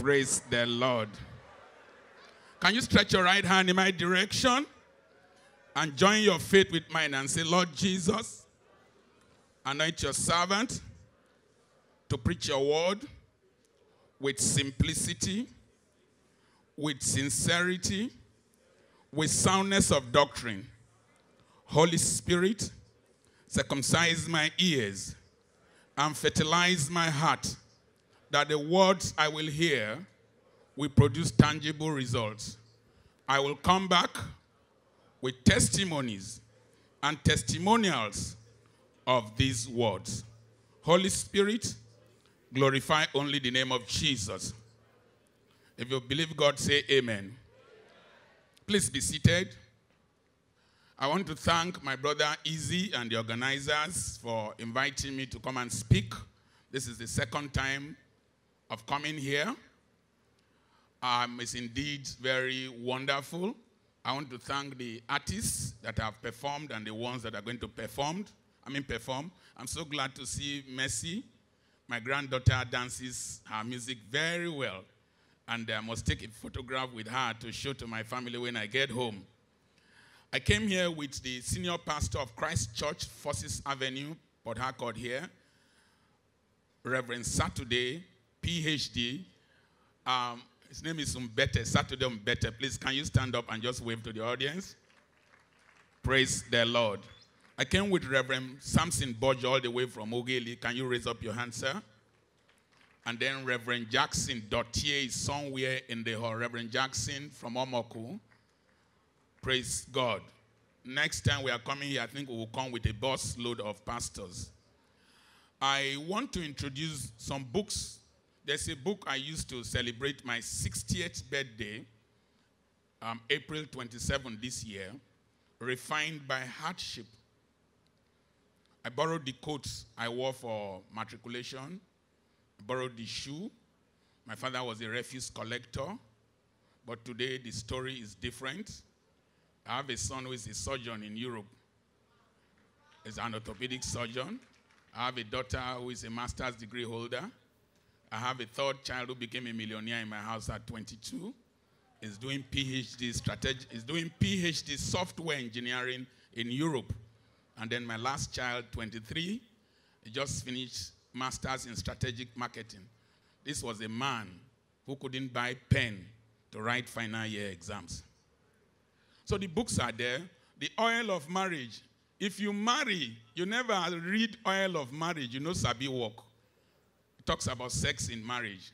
Praise the Lord. Can you stretch your right hand in my direction and join your faith with mine and say, Lord Jesus, anoint your servant to preach your word with simplicity, with sincerity, with soundness of doctrine. Holy Spirit, circumcise my ears and fertilize my heart, that the words I will hear will produce tangible results. I will come back with testimonies and testimonials of these words. Holy Spirit, glorify only the name of Jesus. If you believe God, say amen. Please be seated. I want to thank my brother EeZee and the organizers for inviting me to come and speak. This is the second time of coming here. It's indeed very wonderful. I want to thank the artists that have performed and the ones that are going to perform. I'm so glad to see Mercy. My granddaughter dances her music very well, and I must take a photograph with her to show to my family when I get home. I came here with the senior pastor of Christ Church Forsyth Avenue, Port Harcourt here, Reverend Saturday, PhD. His name is Mbete, Saturday Mbete. Please, can you stand up and just wave to the audience? Praise the Lord. I came with Reverend Samson Burge all the way from Ogele. Can you raise up your hand, sir? And then Reverend Jackson Dottier is somewhere in the hall. Reverend Jackson from Omoku. Praise God. Next time we are coming here, I think we will come with a bus load of pastors. I want to introduce some books. There's a book I used to celebrate my 60th birthday, April 27 this year, Refined by Hardship. I borrowed the coat I wore for matriculation. I borrowed the shoe. My father was a refuse collector, but today the story is different. I have a son who is a surgeon in Europe. He's an orthopedic surgeon. I have a daughter who is a master's degree holder. I have a third child who became a millionaire in my house at 22. He's doing PhD strategy. He's doing PhD software engineering in Europe. And then my last child, 23, he just finished master's in strategic marketing. This was a man who couldn't buy pen to write final year exams. So the books are there. The Oil of Marriage. If you marry, you never read Oil of Marriage. You know Sabi Walk. It talks about sex in marriage.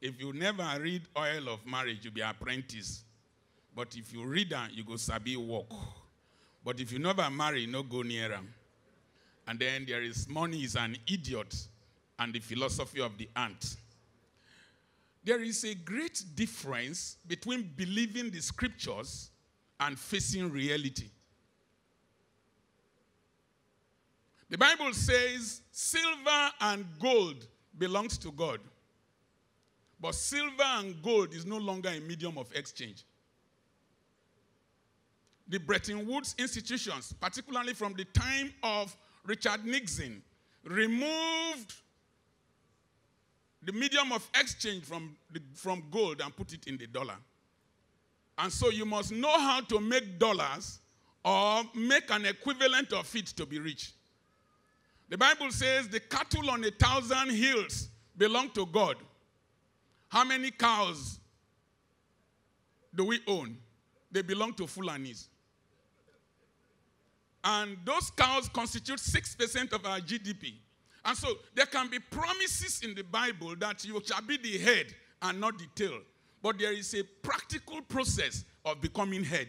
If you never read Oil of Marriage, you'll be an apprentice. But if you read that, you go Sabi Walk. But if you never marry, no go near him. And then there is Money is an Idiot and the Philosophy of the Ant. There is a great difference between believing the scriptures and facing reality. The Bible says, silver and gold belongs to God. But silver and gold is no longer a medium of exchange. The Bretton Woods institutions, particularly from the time of Richard Nixon, removed the medium of exchange from gold and put it in the dollar. And so you must know how to make dollars or make an equivalent of it to be rich. The Bible says the cattle on 1,000 hills belong to God. How many cows do we own? They belong to Fulanis. And those cows constitute 6% of our GDP. And so there can be promises in the Bible that you shall be the head and not the tail. But there is a practical process of becoming head.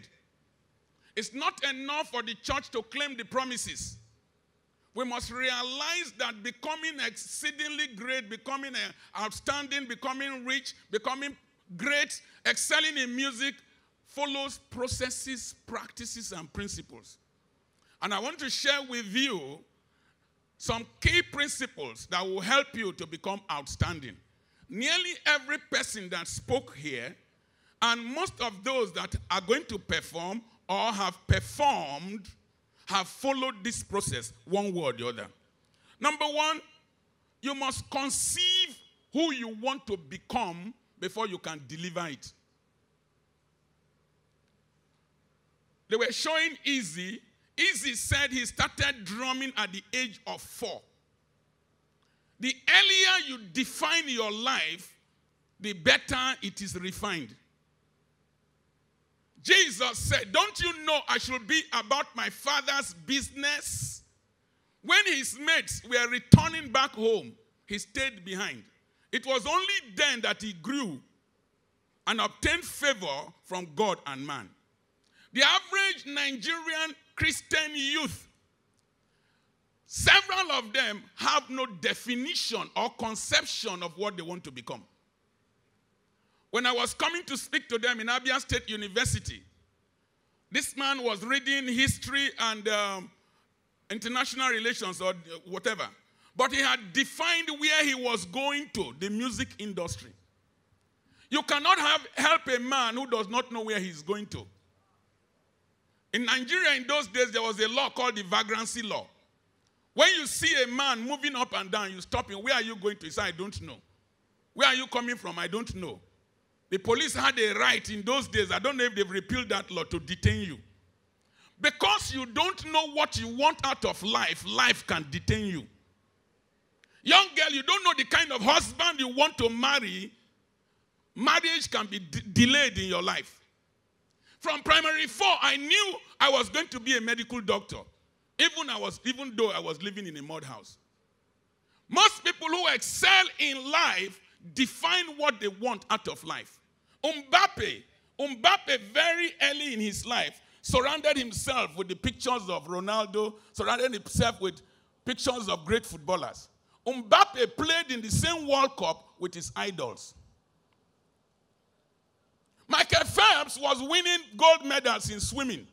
It's not enough for the church to claim the promises. We must realize that becoming exceedingly great, becoming outstanding, becoming rich, becoming great, excelling in music, follows processes, practices, and principles. And I want to share with you some key principles that will help you to become outstanding. Nearly every person that spoke here, and most of those that are going to perform or have performed, have followed this process, one way or the other. Number one, you must conceive who you want to become before you can deliver it. They were showing EeZee. EeZee said he started drumming at the age of 4. The earlier you define your life, the better it is refined. Jesus said, don't you know I should be about my Father's business? When his mates were returning back home, he stayed behind. It was only then that he grew and obtained favor from God and man. The average Nigerian Christian youth, several of them have no definition or conception of what they want to become. When I was coming to speak to them in Abia State University, this man was reading history and international relations or whatever. But he had defined where he was going to, the music industry. You cannot help a man who does not know where he's going to. In Nigeria in those days, there was a law called the vagrancy law. When you see a man moving up and down, you stop him. Where are you going to? He said, I don't know. Where are you coming from? I don't know. The police had a right in those days, I don't know if they've repealed that law, to detain you. Because you don't know what you want out of life, life can detain you. Young girl, you don't know the kind of husband you want to marry, marriage can be delayed in your life. From primary 4, I knew I was going to be a medical doctor, even though I was living in a mud house. Most people who excel in life define what they want out of life. Mbappe very early in his life surrounded himself with the pictures of Ronaldo, surrounded himself with pictures of great footballers. Mbappe played in the same World Cup with his idols. Michael Phelps was winning gold medals in swimming.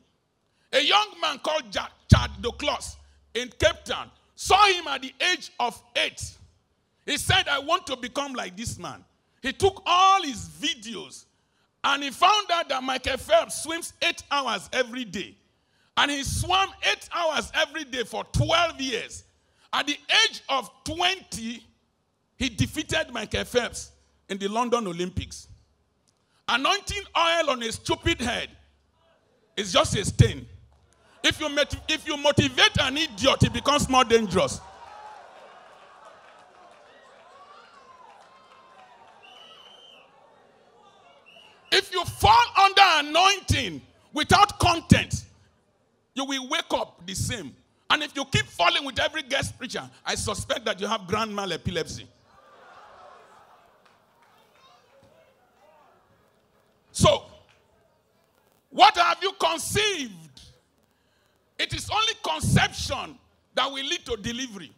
A young man called Chad Duclos in Cape Town saw him at the age of 8. He said, I want to become like this man. He took all his videos and he found out that Michael Phelps swims 8 hours every day. And he swam 8 hours every day for 12 years. At the age of 20, he defeated Michael Phelps in the London Olympics. Anointing oil on a stupid head is just a stain. If you motivate an idiot, it becomes more dangerous. If you fall under anointing without content, you will wake up the same. And if you keep falling with every guest preacher, I suspect that you have grand mal epilepsy. So, what have you conceived? It is only conception that will lead to delivery.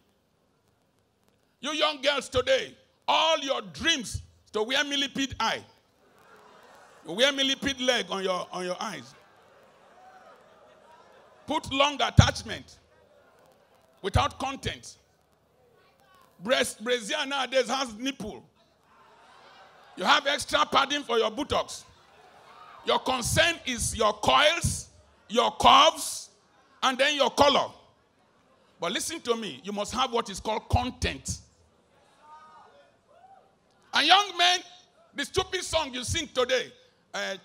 You young girls today, all your dreams to wear millipede eye. You wear millipede leg on your eyes. Put long attachment without content. Brazil nowadays has nipple. You have extra padding for your buttocks. Your concern is your coils, your curves, and then your color. But listen to me, you must have what is called content. And young men, the stupid song you sing today,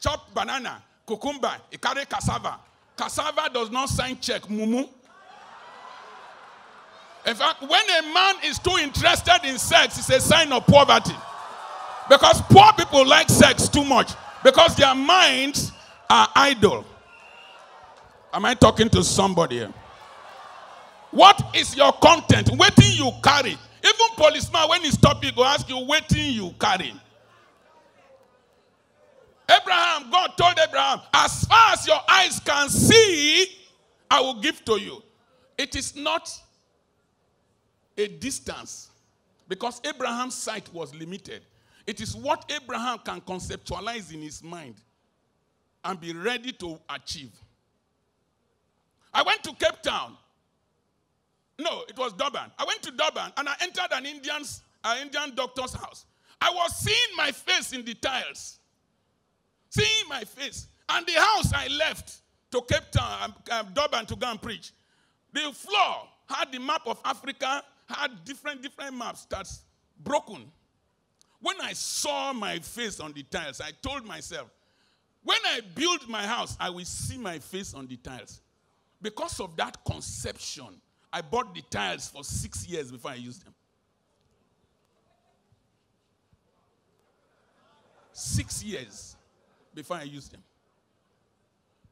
chop banana, cucumber, it carry cassava. Cassava does not sign check, mumu. In fact, when a man is too interested in sex, it's a sign of poverty. Because poor people like sex too much. Because their minds are idle. Am I talking to somebody here? What is your content? Waiting you carry. Even policeman, when he stop you, go ask you, waiting you carry. Abraham, God told Abraham, as far as your eyes can see, I will give to you. It is not a distance, because Abraham's sight was limited. It is what Abraham can conceptualize in his mind and be ready to achieve. I went to Cape Town. No, it was Durban. I went to Durban and I entered an Indian doctor's house. I was seeing my face in the tiles. Seeing my face. And the house I left to Cape Town, Durban, to go and preach. The floor had the map of Africa, had different maps that's broken. When I saw my face on the tiles, I told myself, when I build my house, I will see my face on the tiles. Because of that conception, I bought the tiles for 6 years before I used them. 6 years before I used them.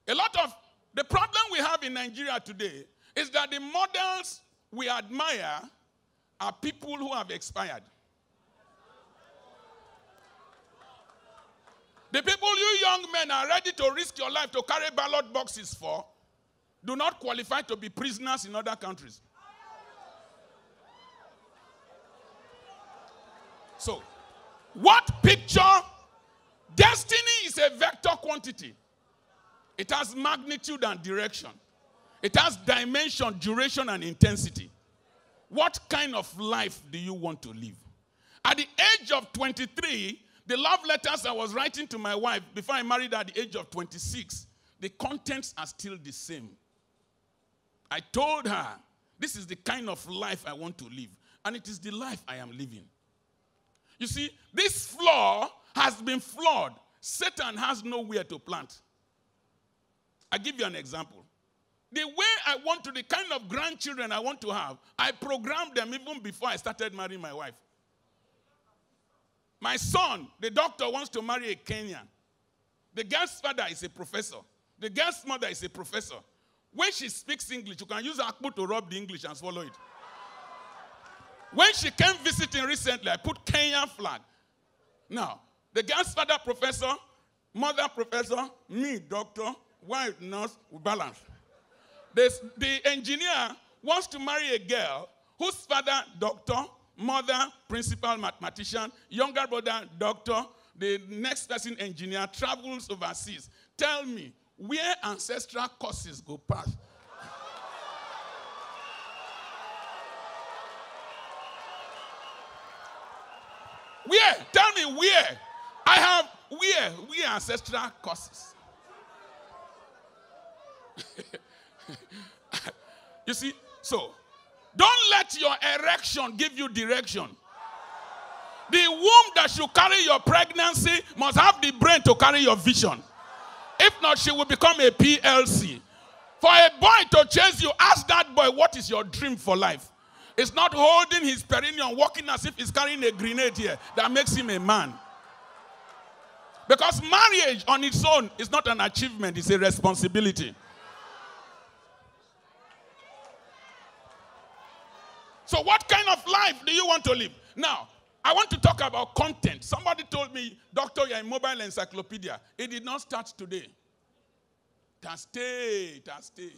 A lot of the problem we have in Nigeria today is that the models we admire are people who have expired. The people you young men are ready to risk your life to carry ballot boxes for do not qualify to be prisoners in other countries. So, what picture? Destiny is a vector quantity. It has magnitude and direction. It has dimension, duration, and intensity. What kind of life do you want to live? At the age of 23, the love letters I was writing to my wife before I married at the age of 26, the contents are still the same. I told her, this is the kind of life I want to live. And it is the life I am living. You see, this floor has been flawed. Satan has nowhere to plant. I give you an example. The way I want to, the kind of grandchildren I want to have, I programmed them even before I started marrying my wife. My son, the doctor, wants to marry a Kenyan. The girl's father is a professor. The girl's mother is a professor. When she speaks English, you can use Akpu to rub the English and swallow it. When she came visiting recently, I put Kenyan flag. Now, the girl's father, professor, mother, professor, me, doctor, wife, nurse, we balance. The engineer wants to marry a girl whose father, doctor, mother, principal, mathematician, younger brother, doctor, the next person, engineer, travels overseas. Tell me, where ancestral courses go past? Where? Tell me where. I have, where ancestral courses? You see, so don't let your erection give you direction. The womb that should carry your pregnancy must have the brain to carry your vision. If not, she will become a PLC. For a boy to chase you, ask that boy, what is your dream for life? It's not holding his perineum, walking as if he's carrying a grenade here. That makes him a man. Because marriage on its own is not an achievement, it's a responsibility. So what kind of life do you want to live? Now, I want to talk about content. Somebody told me, Doctor, you're a mobile encyclopedia. It did not start today. It has stayed, it has stayed.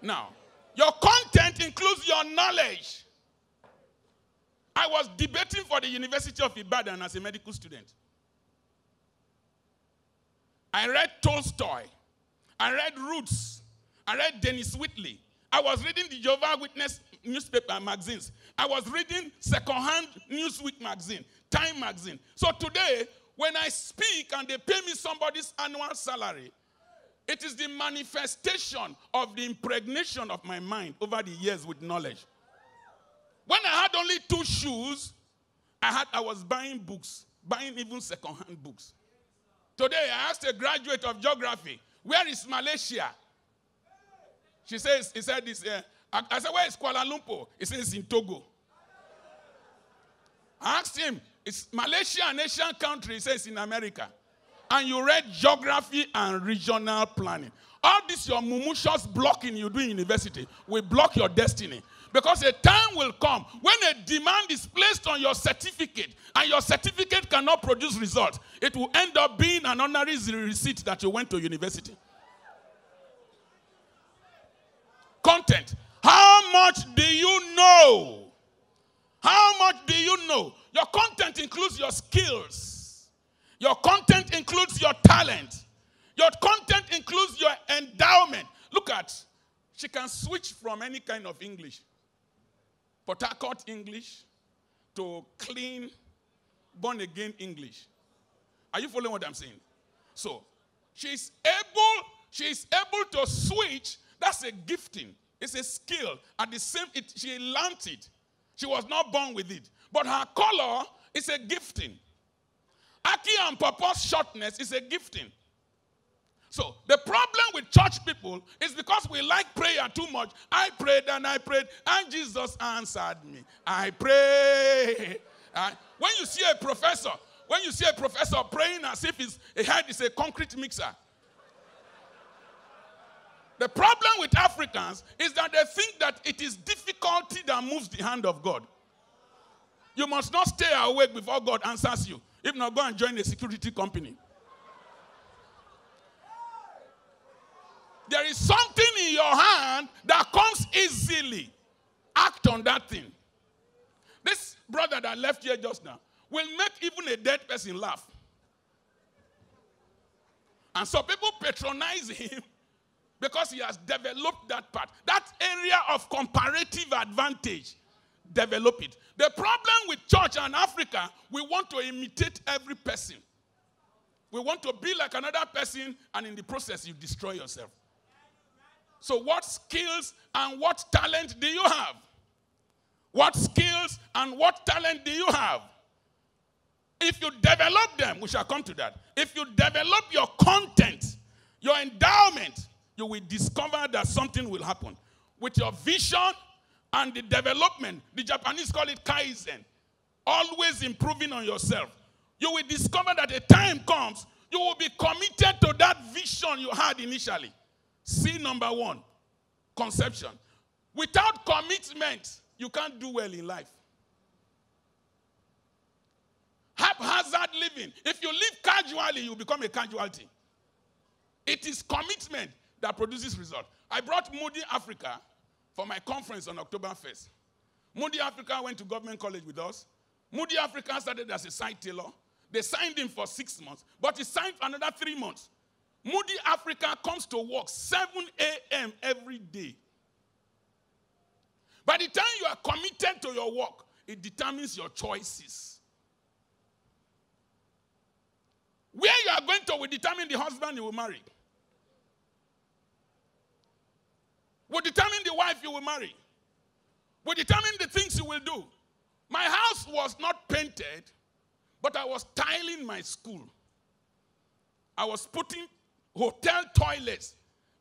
Now, your content includes your knowledge. I was debating for the University of Ibadan as a medical student. I read Tolstoy. I read Roots. I read Dennis Wheatley. I was reading the Jehovah Witness newspaper magazines. I was reading secondhand Newsweek magazine, Time magazine. So today, when I speak and they pay me somebody's annual salary, it is the manifestation of the impregnation of my mind over the years with knowledge. When I had only 2 shoes, I was buying books, buying even secondhand books. Today, I asked a graduate of geography, where is Malaysia? She says, he said this, I said, where is Kuala Lumpur? He says, it's in Togo. I asked him, is Malaysia an Asian country? He says, it's in America. And you read geography and regional planning. All this your mumushous blocking you do in university will block your destiny. Because a time will come when a demand is placed on your certificate and your certificate cannot produce results. It will end up being an honorary receipt that you went to university. Content. How much do you know? How much do you know? Your content includes your skills. Your content includes your talent. Your content includes your endowment. Look at, she can switch from any kind of English. Port Harcourt English to clean, born-again English. Are you following what I'm saying? So, she is able to switch. That's a gifting. It's a skill. At the same, she learned it. She was not born with it. But her color is a gifting. Aki and Papa's shortness is a gifting. So the problem with church people is because we like prayer too much. I prayed and I prayed and Jesus answered me. I prayed. When you see a professor, praying as if his head is a concrete mixer. The problem with Africans is that they think that it is difficulty that moves the hand of God. You must not stay awake before God answers you. If not, go and join a security company. There is something in your hand that comes easily. Act on that thing. This brother that left here just now will make even a dead person laugh. And so people patronize him because he has developed that part. That area of comparative advantage, develop it. The problem with church and Africa, we want to imitate every person. We want to be like another person, and in the process, you destroy yourself. So what skills and what talent do you have? What skills and what talent do you have? If you develop them, we shall come to that. If you develop your content, your endowment, you will discover that something will happen. With your vision and the development, the Japanese call it kaizen, always improving on yourself, you will discover that a time comes, you will be committed to that vision you had initially. See number one, conception. Without commitment, you can't do well in life. Haphazard living. If you live casually, you become a casualty. It is commitment that produces result. I brought Moody Africa for my conference on October 1st. Moody Africa went to government college with us. Moody Africa started as a side tailor. They signed him for 6 months, but he signed for another 3 months. Moody Africa comes to work 7 a.m. every day. By the time you are committed to your work, it determines your choices. Where you are going to will determine the husband you will marry. Will determine the wife you will marry. Will determine the things you will do. My house was not painted, but I was tiling my school. I was putting hotel toilets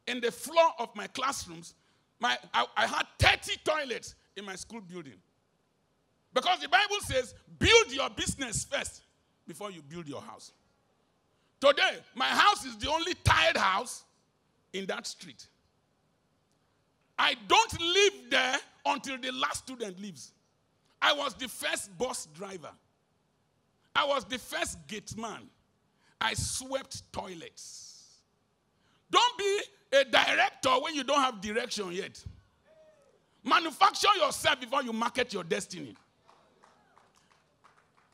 in the floor of my classrooms. I had 30 toilets in my school building. Because the Bible says, build your business first before you build your house. Today, my house is the only tiled house in that street. I don't live there until the last student leaves. I was the first bus driver. I was the first gate man. I swept toilets. Don't be a director when you don't have direction yet. Manufacture yourself before you market your destiny.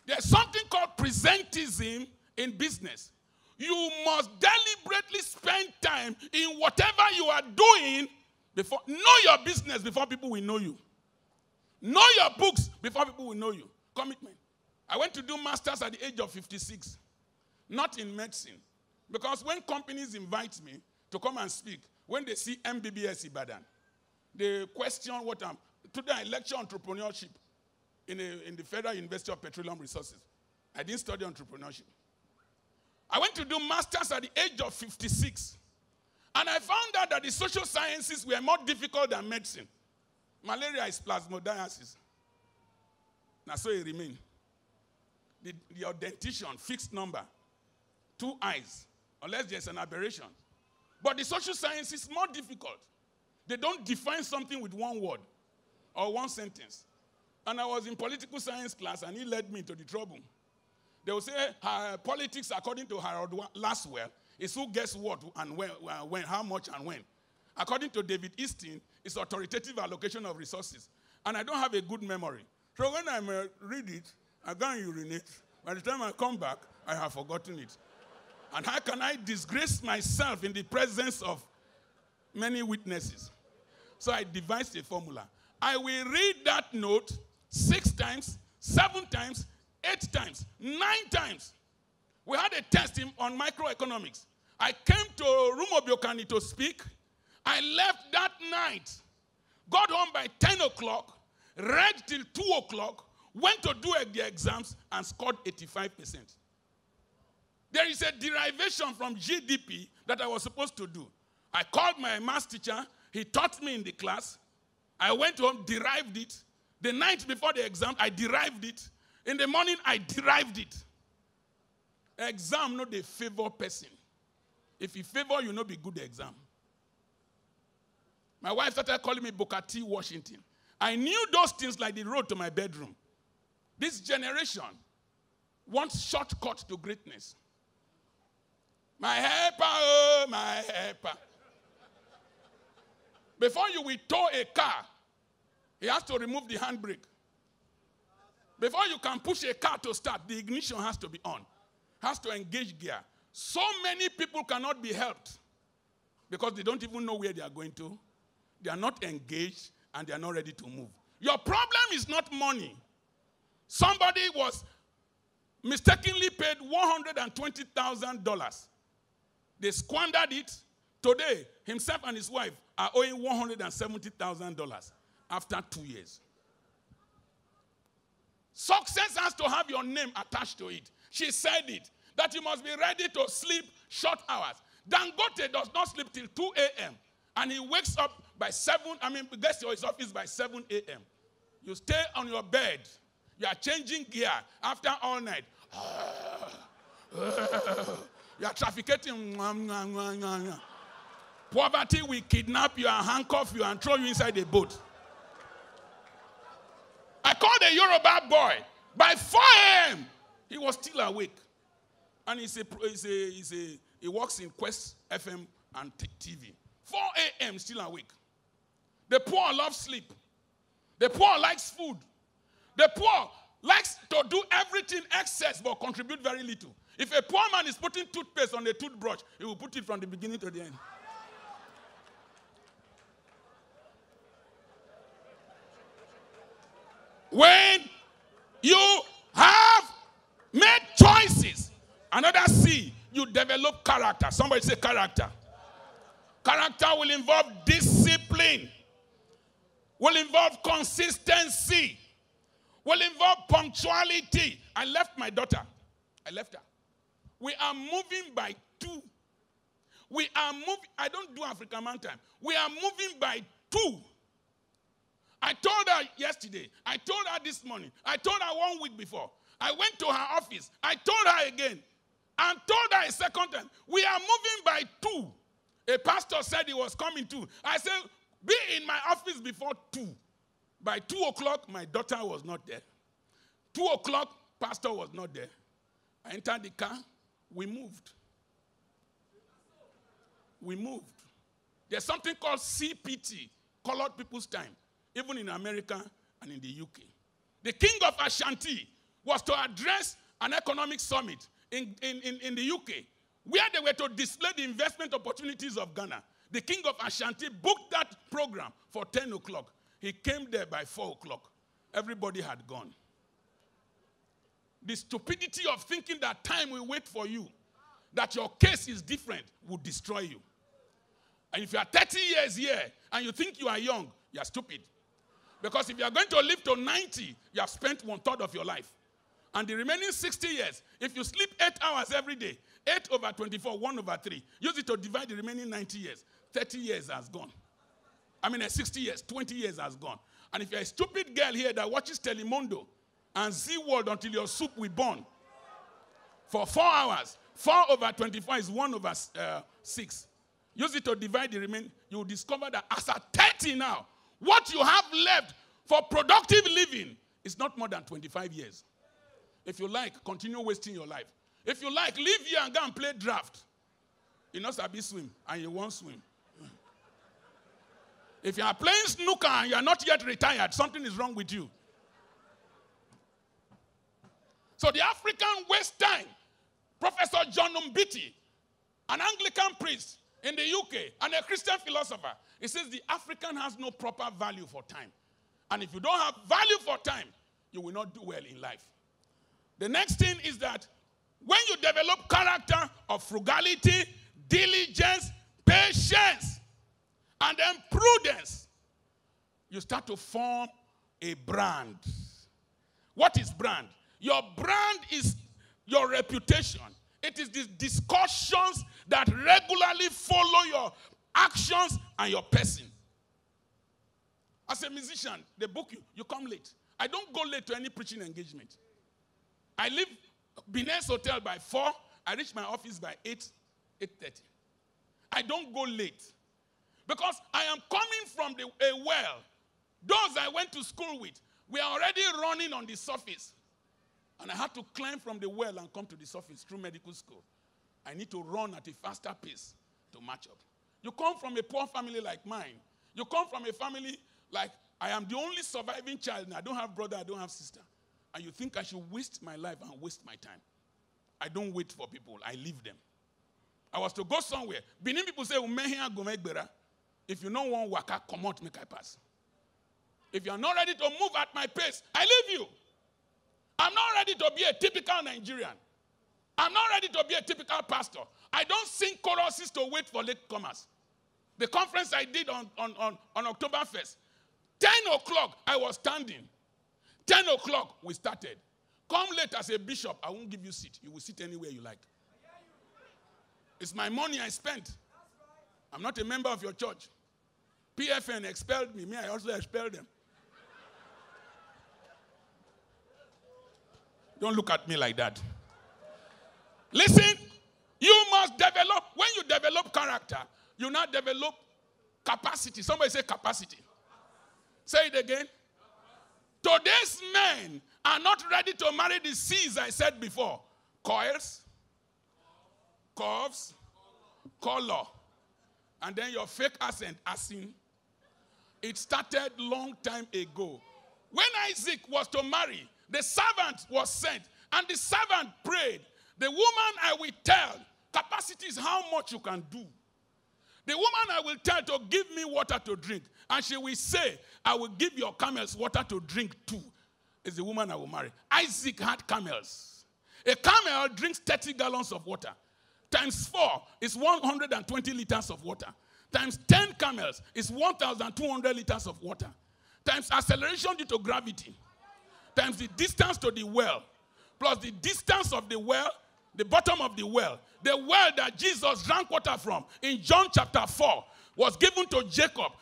There's something called presentism in business. You must deliberately spend time in whatever you are doing. Before, know your business before people will know you. Know your books before people will know you. Commitment. I went to do masters at the age of 56, not in medicine. Because when companies invite me to come and speak, when they see MBBS Ibadan, they question what I'm... Today I lecture entrepreneurship in the Federal University of Petroleum Resources. I didn't study entrepreneurship. I went to do masters at the age of 56. And I found out that the social sciences were more difficult than medicine. Malaria is plasmodiasis. Now, so it remains. Your dentition, fixed number, 2 eyes, unless there's an aberration. But the social science is more difficult. They don't define something with one word or one sentence. And I was in political science class, and he led me into the trouble. They would say, politics, according to Harold Laswell, it's who gets what and when, how much and when. According to David Easton, it's authoritative allocation of resources. And I don't have a good memory. So when I read it, I go and urinate. By the time I come back, I have forgotten it. And how can I disgrace myself in the presence of many witnesses? So I devised a formula. I will read that note 6 times, 7 times, 8 times, 9 times. We had a test on microeconomics. I came to Rumo Biokani to speak. I left that night, got home by 10 o'clock, read till 2 o'clock, went to do the exams and scored 85%. There is a derivation from GDP that I was supposed to do. I called my maths teacher. He taught me in the class. I went home, derived it. The night before the exam, I derived it. In the morning, I derived it. Exam, not the favor person. If you favor, you not be good exam. My wife started calling me Booker T. Washington. I knew those things like the road to my bedroom. This generation wants shortcut to greatness. My helper, oh, my helper. Before you will tow a car, he has to remove the handbrake. Before you can push a car to start, the ignition has to be on. Has to engage gear. So many people cannot be helped because they don't even know where they are going to. They are not engaged and they are not ready to move. Your problem is not money. Somebody was mistakenly paid $120,000. They squandered it. Today, himself and his wife are owing $170,000 after 2 years. Success has to have your name attached to it. She said it, that you must be ready to sleep short hours. Dangote does not sleep till 2 a.m. and he wakes up by 7, gets to his office by 7 a.m. You stay on your bed. You are changing gear after all night. You are trafficking. Poverty will kidnap you and handcuff you and throw you inside a boat. I called a Yoruba boy. By 4 a.m., he was still awake. And he works in Quest FM and TV. 4 a.m., still awake. The poor love sleep. The poor likes food. The poor likes to do everything excess but contribute very little. If a poor man is putting toothpaste on a toothbrush, he will put it from the beginning to the end. When you have made choices, another C, you develop character. Somebody say character. Character will involve discipline, will involve consistency, will involve punctuality. I left my daughter. I left her. We are moving by two. We are moving. I don't do African man time. We are moving by two. I told her yesterday. I told her this morning. I told her 1 week before. I went to her office. I told her again. And told her a second time. We are moving by two. A pastor said he was coming too. I said, be in my office before 2. By 2 o'clock, my daughter was not there. 2 o'clock, pastor was not there. I entered the car. We moved. We moved. There's something called CPT, Colored People's Time. Even in America and in the UK. The king of Ashanti was to address an economic summit in the UK, where they were to display the investment opportunities of Ghana. The king of Ashanti booked that program for 10 o'clock. He came there by 4 o'clock. Everybody had gone. The stupidity of thinking that time will wait for you, that your case is different, will destroy you. And if you are 30 years here and you think you are young, you are stupid. Because if you are going to live to 90, you have spent 1/3 of your life. And the remaining 60 years, if you sleep 8 hours every day, 8/24, 1/3, use it to divide the remaining 90 years. 30 years has gone. 60 years, 20 years has gone. And if you're a stupid girl here that watches Telemundo and Z World until your soup will burn for 4 hours, 4/24 is 1/6. Use it to divide the remaining. You'll discover that as at 30 now, what you have left for productive living is not more than 25 years. If you like, continue wasting your life. If you like, leave here and go and play draft. You know, sabi swim, and you won't swim. If you are playing snooker and you are not yet retired, something is wrong with you. So the African waste time. Professor John Mbete, an Anglican priest in the UK and a Christian philosopher, he says the African has no proper value for time. And if you don't have value for time, you will not do well in life. The next thing is that when you develop character of frugality, diligence, patience, and then prudence, you start to form a brand. What is brand? Your brand is your reputation. It is the discussions that regularly follow your actions and your person. As a musician, they book you. You come late. I don't go late to any preaching engagement. I leave Binet's Hotel by 4. I reach my office by 8:30. I don't go late. Because I am coming from a well. Those I went to school with, we are already running on the surface. And I had to climb from the well and come to the surface through medical school. I need to run at a faster pace to match up. You come from a poor family like mine. You come from a family like I am the only surviving child and I don't have brother, I don't have sister. And you think I should waste my life and waste my time. I don't wait for people. I leave them. I was to go somewhere. Benin people say, if you don't want waka, come out, make I pass. If you are not ready to move at my pace, I leave you. I'm not ready to be a typical Nigerian. I'm not ready to be a typical pastor. I don't sing choruses to wait for latecomers. The conference I did on October 1st, 10 o'clock, I was standing. 10 o'clock, we started. Come late as a bishop, I won't give you a seat. You will sit anywhere you like. It's my money I spent. I'm not a member of your church. PFN expelled me. Me, I also expelled them. Don't look at me like that. Listen, you must develop. When you develop character, you now develop capacity. Somebody say capacity. Say it again. Today's men are not ready to marry the C's I said before. Coils, curves, color. And then your fake accent, asin. It started long time ago. When Isaac was to marry, the servant was sent, and the servant prayed. The woman I will tell, capacity is how much you can do. The woman I will tell to give me water to drink, and she will say, I will give your camels water to drink too, is the woman I will marry. Isaac had camels. A camel drinks 30 gallons of water. Times 4 is 120 liters of water. Times 10 camels is 1,200 liters of water. Times acceleration due to gravity. Times the distance to the well, plus the distance of the well, the bottom of the well that Jesus drank water from in John chapter 4 was given to Jacob.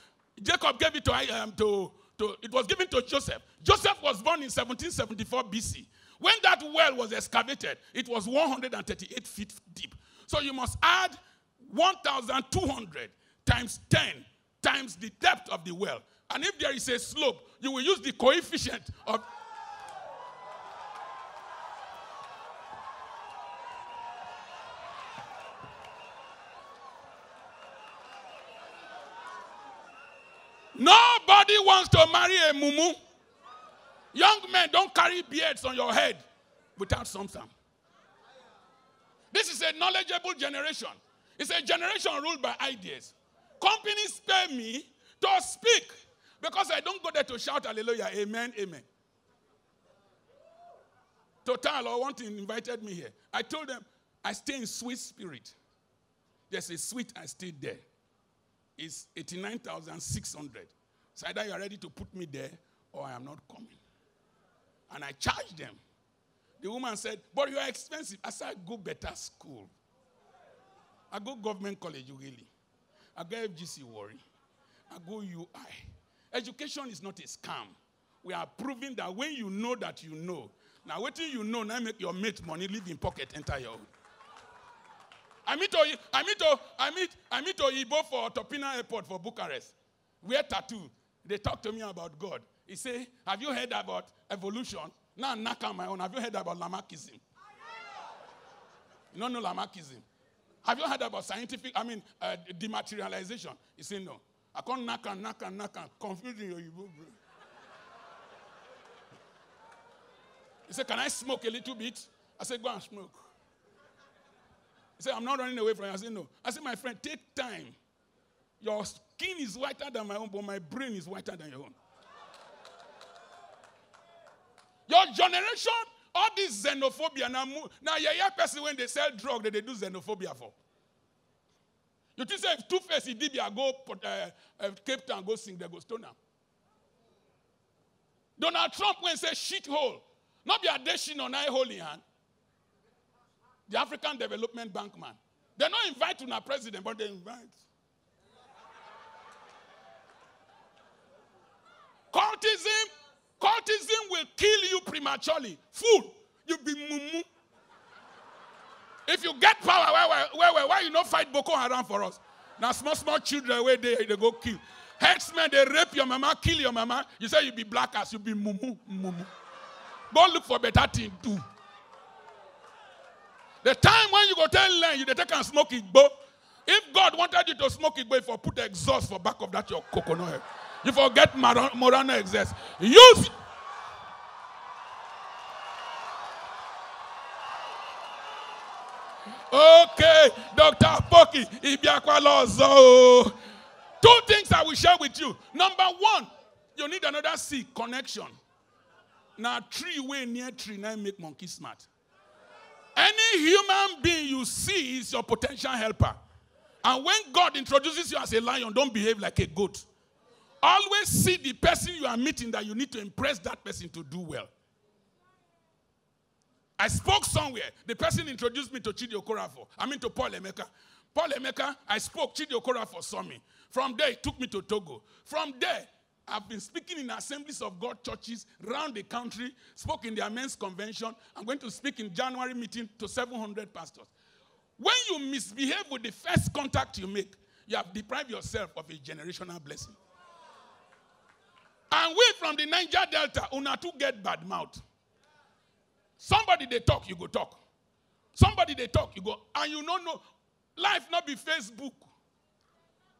Jacob gave it it was given to Joseph. Joseph was born in 1774 BC. When that well was excavated, it was 138 feet deep. So you must add 1,200 times 10 times the depth of the well. And if there is a slope, you will use the coefficient of... Nobody wants to marry a mumu. Young men, don't carry beards on your head without something. This is a knowledgeable generation. It's a generation ruled by ideas. Companies pay me to speak because I don't go there to shout hallelujah, amen, amen. Total or Wanting invited me here. I told them I stay in sweet spirit. There's a sweet I stayed there. It's 89,600. So either you are ready to put me there or I am not coming. And I charged them. The woman said, but you are expensive. I said, I go better school. I go government college, Ogele. I go FGC Warri. I go UI. Education is not a scam. We are proving that when you know that you know. Now, what do you know? Now make your mate money, live in pocket, enter your own. I meet Oyibo for Topina Airport for Bucharest. Wear tattoo. They talk to me about God. He say, have you heard about evolution? Now I'm knacking my own. Have you heard about Lamarckism? You don't know Lamarckism. Have you heard about dematerialization? He say, no. I can't knock and confusing Oyibo, bro. He say, can I smoke a little bit? I say, go and smoke. He said, I'm not running away from you. I said, no. I said, my friend, take time. Your skin is whiter than my own, but my brain is whiter than your own. Your generation, all this xenophobia. Now you hear person when they sell drugs that they do xenophobia for. You think if Two-Face Idibia go Cape Town, go sing, they go stone now. Donald Trump when he says shithole, Not the Adeshin on I holy hand. The African Development Bank man. They not invite to our president, but they invite. Cultism will kill you prematurely. Fool, you'll be mumu. If you get power, why you not fight Boko Haram for us? Now small children where they go kill. Headsmen, they rape your mama, kill your mama. You say you'll be black as you'll be mumu. Go look for better thing too. The time when you go tell them, they take and smoke Igbo. If God wanted you to smoke Igbo, if you put exhaust for back of that your coconut head. You forget Morana exists. Use. Okay, Dr. Poki, Ibiakwa Lozo. Two things I will share with you. Number one, you need another C, connection. Now, tree way near tree, now make monkey smart. Any human being you see is your potential helper. And when God introduces you as a lion, don't behave like a goat. Always see the person you are meeting that you need to impress that person to do well. I spoke somewhere. The person introduced me to Chidi Okoroafor. I mean to Paul Emeka. Paul Emeka, I spoke. Chidi Okoroafor saw me. From there, he took me to Togo. From there, I've been speaking in assemblies of God churches around the country, spoke in their men's convention. I'm going to speak in January meeting to 700 pastors. When you misbehave with the first contact you make, you have deprived yourself of a generational blessing. And we from the Niger Delta, Unatu get bad mouth. Somebody they talk, you go talk. Somebody they talk, you go. And you don't know, life not be Facebook.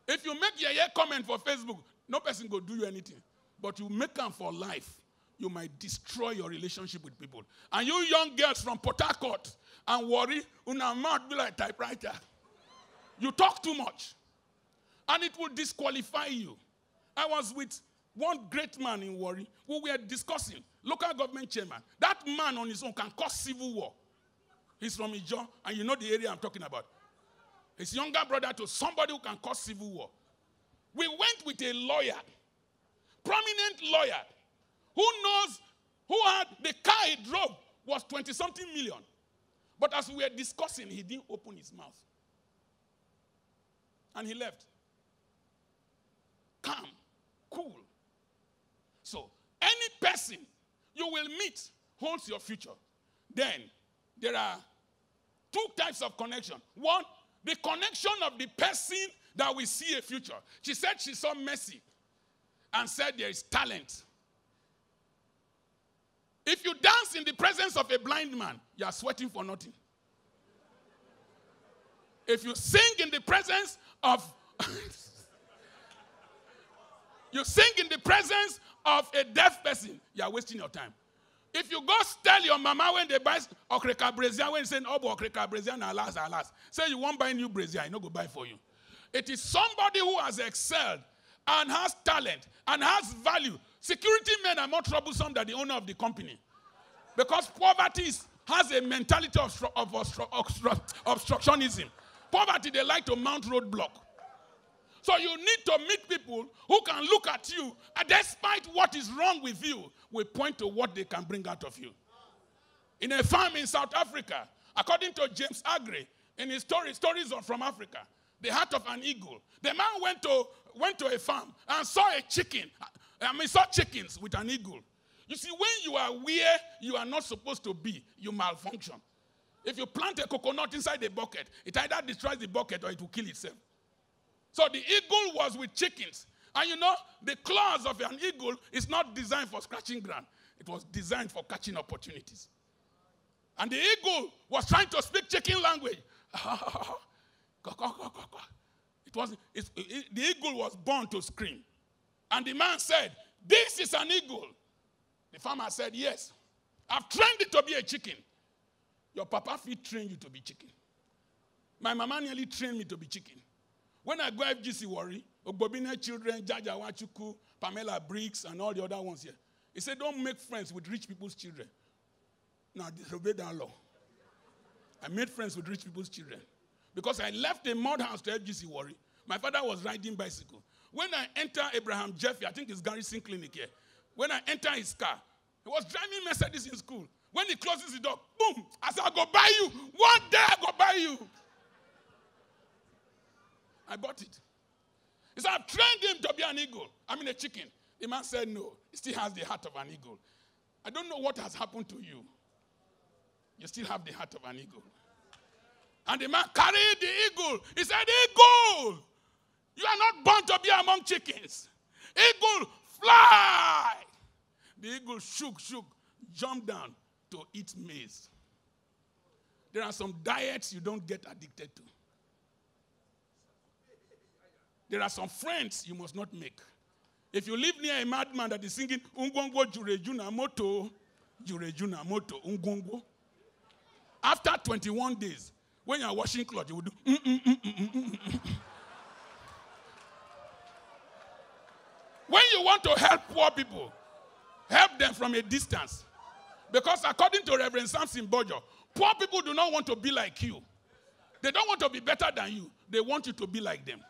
If you make your comment for Facebook, no person go do you anything. But you make them for life, you might destroy your relationship with people. And you young girls from Port Harcourt and Warri, una mouth be like typewriter. You talk too much. And it will disqualify you. I was with one great man in Warri who we were discussing, local government chairman. That man on his own can cause civil war. He's from Ijaw, and you know the area I'm talking about. His younger brother to somebody who can cause civil war. We went with a lawyer, prominent lawyer, who knows, who had, the car he drove was 20-something million. But as we were discussing, he didn't open his mouth. And he left. Calm, cool. So, any person you will meet holds your future. Then, there are two types of connection. One, the connection of the person that we see a future. She said she saw mercy and said there is talent. If you dance in the presence of a blind man, you are sweating for nothing. If you sing in the presence of... you sing in the presence of a deaf person, you are wasting your time. If you go tell your mama when they buy Okreka Brazilian, when you say, oh, Okreka Brazilian, alas, say you won't buy new Brazilian, I no go buy for you. It is somebody who has excelled and has talent and has value. Security men are more troublesome than the owner of the company. Because poverty has a mentality of obstructionism. Poverty, they like to mount roadblock. So you need to meet people who can look at you, and despite what is wrong with you, will point to what they can bring out of you. In a farm in South Africa, according to James Agri, in his stories from Africa, the heart of an eagle, the man went to a farm and saw a chicken. Saw chickens with an eagle. You see, when you are where you are not supposed to be, you malfunction. If you plant a coconut inside a bucket, it either destroys the bucket or it will kill itself. So the eagle was with chickens. And you know, the claws of an eagle is not designed for scratching ground. It was designed for catching opportunities. And the eagle was trying to speak chicken language. The eagle was born to scream. And the man said, this is an eagle. The farmer said, yes. I've trained it to be a chicken. Your papa fit trained you to be chicken. My mama nearly trained me to be chicken. When I go FGC Warri, Ogbobina children, Jaja Wachuku, Pamela Briggs, and all the other ones here, he said, don't make friends with rich people's children. Now, disobey that law. I made friends with rich people's children. Because I left a mud house to FGC Warri. My father was riding bicycle. When I enter Abraham Jeffrey, I think it's Garrison Clinic here. When I enter his car, he was driving Mercedes in school. When he closes the door, boom, I said, I'll go buy you. One day I'll go buy you. I bought it. He said, I've trained him to be an eagle. I mean a chicken. The man said, no, he still has the heart of an eagle. I don't know what has happened to you. You still have the heart of an eagle. And the man carried the eagle. He said, eagle, you are not born to be among chickens. Eagle, fly. The eagle shook, jumped down to eat maize. There are some diets you don't get addicted to. There are some friends you must not make. If you live near a madman that is singing, Ungongo Jurejuna Moto, Jurejuna Moto, Ungongo. After 21 days, when you are washing clothes, you will do, When you want to help poor people, help them from a distance. Because according to Reverend Samson Burge, poor people do not want to be like you. They don't want to be better than you. They want you to be like them.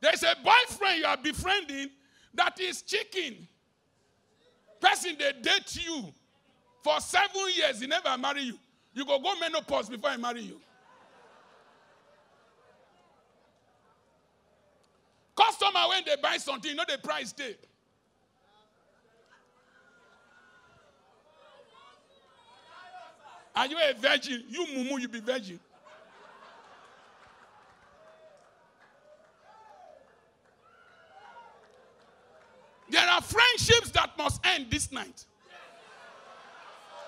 There's a boyfriend you are befriending that is chicken. Person they date you for 7 years, he never marry you. You go menopause before he marry you. Customer when they buy something, you know the price tag. Are you a virgin? You mumu, you be virgin. There are friendships that must end this night.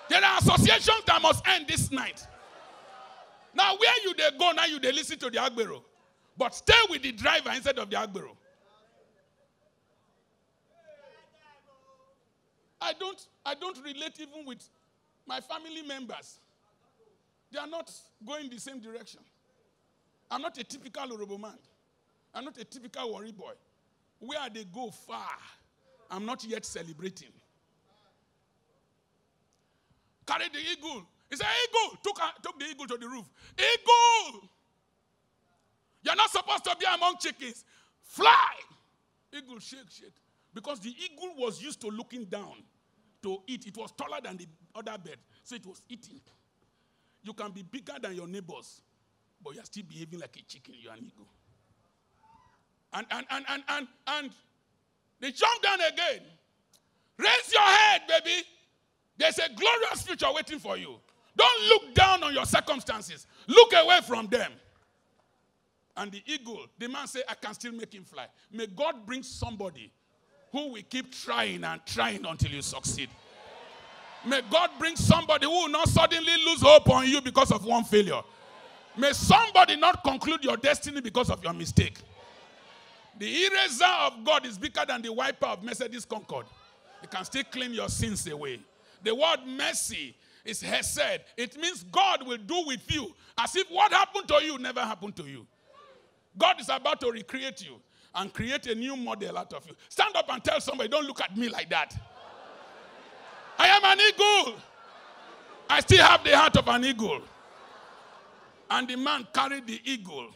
There are associations that must end this night. Now where you they go, now you they listen to the agbero. But stay with the driver instead of the agbero. I don't relate even with my family members. They are not going the same direction. I'm not a typical Orobo man. I'm not a typical Warri boy. Where they go far, I'm not yet celebrating. Carried the eagle. He said, eagle. Took the eagle to the roof. Eagle! You're not supposed to be among chickens. Fly! Eagle shake. Because the eagle was used to looking down to eat. It was taller than the other bird, so it was eating. You can be bigger than your neighbors, but you're still behaving like a chicken. You're an eagle. And they jump down again. Raise your head, baby. There's a glorious future waiting for you. Don't look down on your circumstances. Look away from them. And the eagle, the man said, I can still make him fly. May God bring somebody who will keep trying and trying until you succeed. May God bring somebody who will not suddenly lose hope on you because of one failure. May somebody not conclude your destiny because of your mistake. The eraser of God is bigger than the wiper of Mercedes Concord. It can still clean your sins away. The word mercy is hesed. It means God will do with you as if what happened to you never happened to you. God is about to recreate you and create a new model out of you. Stand up and tell somebody, don't look at me like that. I am an eagle. I still have the heart of an eagle. And the man carried the eagle.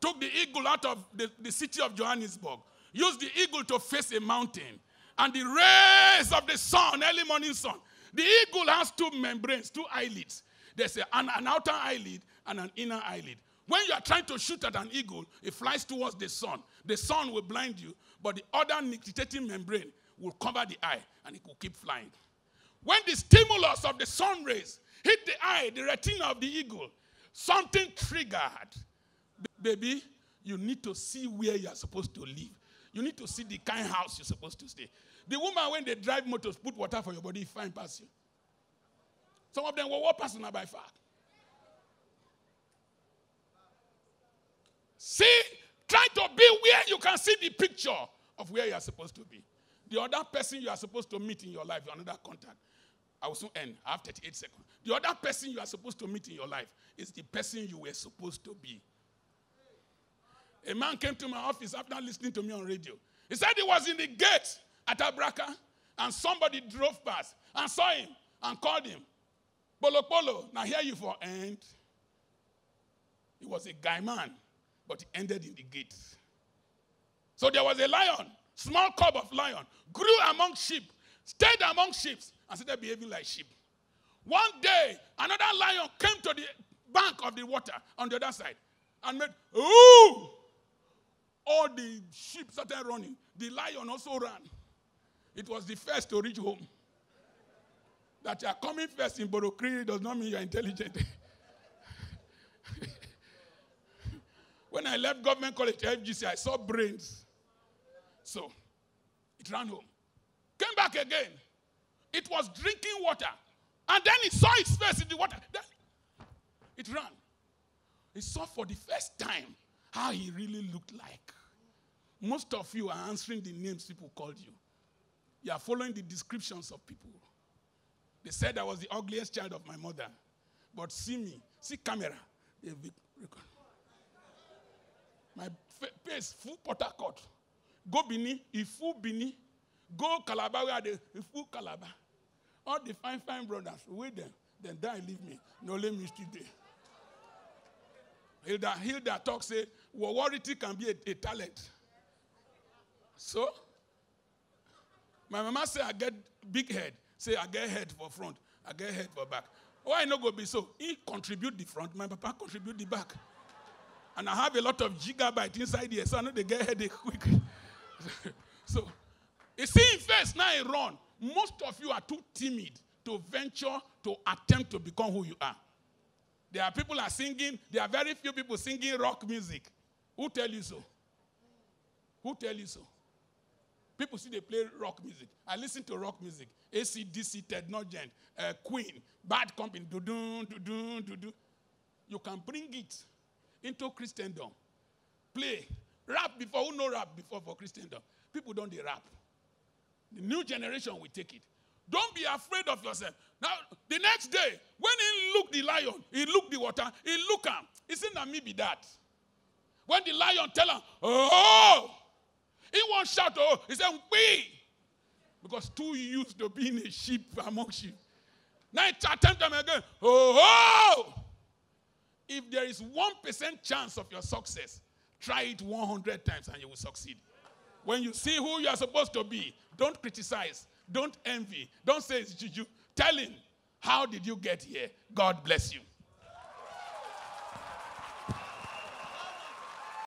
Took the eagle out of the city of Johannesburg, used the eagle to face a mountain, and the rays of the sun, early morning sun. The eagle has two membranes, two eyelids. There's an outer eyelid and an inner eyelid. When you are trying to shoot at an eagle, it flies towards the sun. The sun will blind you, but the other nictitating membrane will cover the eye, and it will keep flying. When the stimulus of the sun rays hit the eye, the retina of the eagle, something triggered. Baby, you need to see where you are supposed to live. You need to see the kind of house you're supposed to stay. The woman, when they drive motors, put water for your body, fine pass you. Some of them will walk past by far. See, try to be where you can see the picture of where you are supposed to be. The other person you are supposed to meet in your life, another contact. I will soon end. I have 38 seconds. The other person you are supposed to meet in your life is the person you were supposed to be. A man came to my office after listening to me on radio. He said he was in the gate at Abraka, and somebody drove past and saw him and called him. Polo Polo, now here you for end. He was a guy man, but he ended in the gate. So there was a lion small cub of lion, grew among sheep, stayed among sheep, and started behaving like sheep. One day, another lion came to the bank of the water on the other side and made, ooh! All the sheep started running. The lion also ran. It was the first to reach home. That you are coming first in Borokri does not mean you are intelligent. When I left government college, FGC, I saw brains. So, it ran home. Came back again. It was drinking water. And then it saw its face in the water. Then it ran. It saw for the first time how he really looked like. Most of you are answering the names people called you. You are following the descriptions of people. They said I was the ugliest child of my mother. But see me, see camera. My face, full Port Harcourt. Go Bini, Ifu Bini. Go Calabar, where are they? Ifu Calabar. All the fine brothers, with them. Then die, leave me. No, let me today. Hilda talk say, worry can be a talent. So, my mama say I get big head. Say I get head for front, I get head for back. Why not go be so? He contribute the front, my papa contribute the back. And I have a lot of gigabyte inside here, so I know they get headache quick. So, you see him first, now he run. Most of you are too timid to venture to attempt to become who you are. There are people are singing. There are very few people singing rock music. Who tell you so? Who tell you so? People see they play rock music. I listen to rock music. AC/DC, Ted Nugent, Queen, Bad Company. Do-do, do-do, do-do. You can bring it into Christendom. Play. Rap before. Who know rap before for Christendom? People don't they rap. The new generation will take it. Don't be afraid of yourself. Now, the next day, when he looked the lion, he looked the water, he looked him. He said, "Now me be that." When the lion tell him, "Oh," he won't shout, "Oh," he said, "We," because too used to being a sheep among sheep. Now he attempt them again. "Oh." If there is 1% chance of your success, try it 100 times and you will succeed. When you see who you are supposed to be, don't criticize. Don't envy. Don't say it's juju. Tell him, how did you get here? God bless you.